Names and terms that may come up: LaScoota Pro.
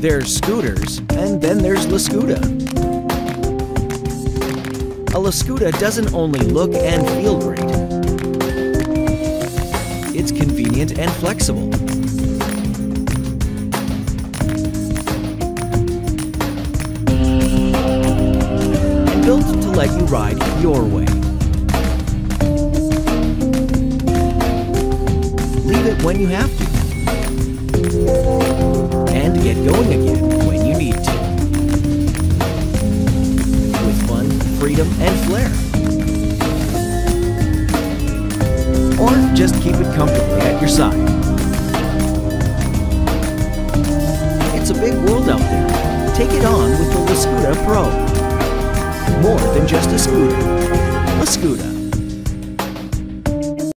There's scooters, and then there's LaScoota. A LaScoota doesn't only look and feel great. It's convenient and flexible. And built to let you ride your way. Leave it when you have to. And get going again when you need to. With fun, freedom, and flair. Or just keep it comfortably at your side. It's a big world out there. Take it on with the LaScoota Pro. More than just a scooter. LaScoota.